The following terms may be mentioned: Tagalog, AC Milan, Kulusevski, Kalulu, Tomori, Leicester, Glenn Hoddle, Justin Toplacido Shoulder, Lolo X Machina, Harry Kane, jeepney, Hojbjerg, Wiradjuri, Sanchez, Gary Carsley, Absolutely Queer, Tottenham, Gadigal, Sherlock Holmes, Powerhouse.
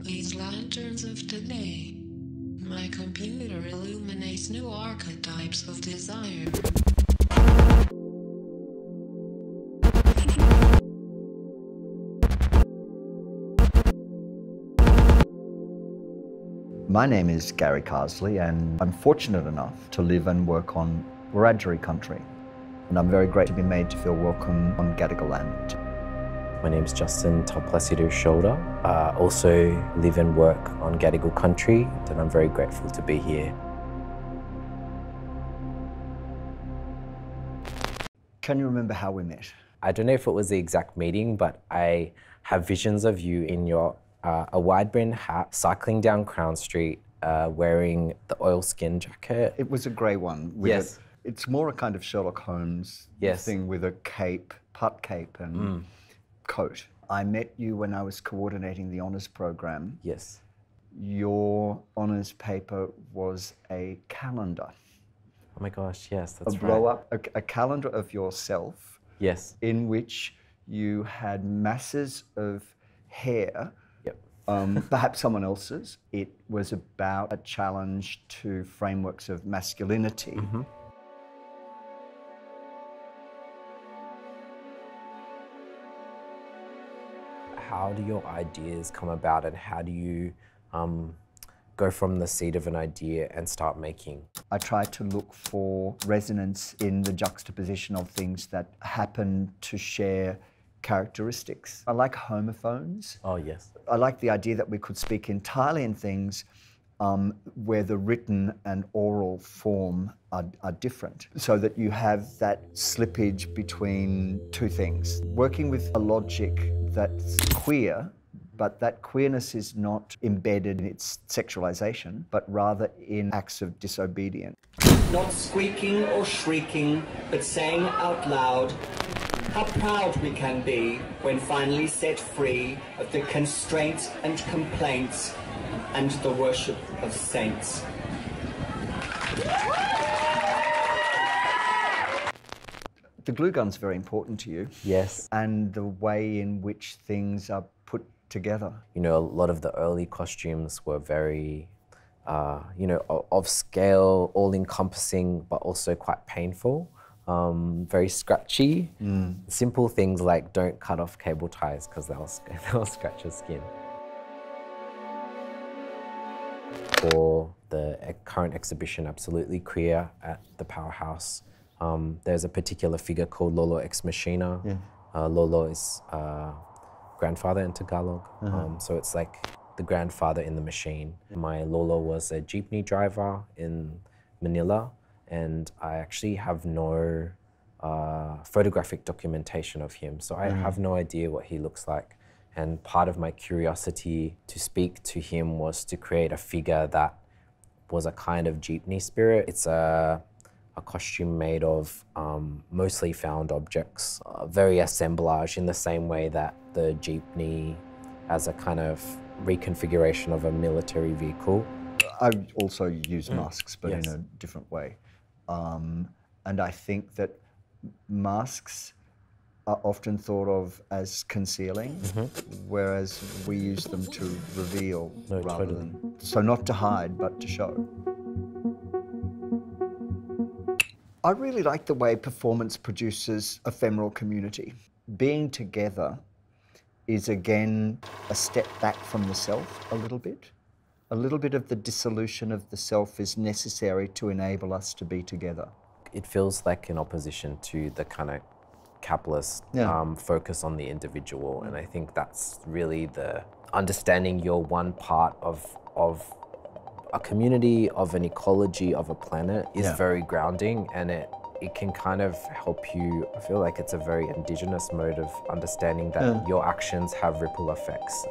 These lanterns of today. My computer illuminates new archetypes of desire. My name is Gary Carsley, and I'm fortunate enough to live and work on Wiradjuri country. And I'm very grateful to be made to feel welcome on Gadigal land. My name's Justin Toplacido Shoulder. I also live and work on Gadigal country, and I'm very grateful to be here. Can you remember how we met? I don't know if it was the exact meeting, but I have visions of you in your a wide-brimmed hat, cycling down Crown Street, wearing the oilskin jacket. It was a grey one. Yes. It's more a kind of Sherlock Holmes thing with a cape, putt cape and coat. I met you when I was coordinating the honours program. Yes. Your honours paper was a calendar. Oh my gosh, yes, that's right. A blow-up, a calendar of yourself. Yes. In which you had masses of hair. Perhaps someone else's. It was about a challenge to frameworks of masculinity. How do your ideas come about, and how do you go from the seed of an idea and start making? I try to look for resonance in the juxtaposition of things that happen to share characteristics. I like homophones. Oh, yes. I like the idea that we could speak entirely in things where the written and oral form are different, so that you have that slippage between two things. Working with a logic that's queer, but that queerness is not embedded in its sexualization, but rather in acts of disobedience. Not squeaking or shrieking, but saying out loud how proud we can be when finally set free of the constraints and complaints and the worship of saints. The glue gun's very important to you. Yes. And the way in which things are put together. You know, a lot of the early costumes were very, you know, of scale, all-encompassing, but also quite painful. Very scratchy. Simple things like don't cut off cable ties because they'll scratch your skin. For the current exhibition, Absolutely Queer, at the Powerhouse, there's a particular figure called Lolo X Machina. Yeah. Lolo is grandfather in Tagalog, so it's like the grandfather in the machine. My Lolo was a jeepney driver in Manila, and I actually have no photographic documentation of him, so I have no idea what he looks like. And part of my curiosity to speak to him was to create a figure that was a kind of jeepney spirit. It's a costume made of mostly found objects, very assemblage, in the same way that the jeepney as a kind of reconfiguration of a military vehicle. I also use masks, but in a different way. And I think that masks are often thought of as concealing, whereas we use them to reveal rather than... So not to hide, but to show. I really like the way performance produces ephemeral community. Being together is, again, a step back from the self a little bit. A little bit of the dissolution of the self is necessary to enable us to be together. It feels like an opposition to the kind of capitalist focus on the individual, and I think that's really the understanding you're one part of a community, of an ecology, of a planet is very grounding, and it can kind of help you. I feel like it's a very indigenous mode of understanding that your actions have ripple effects.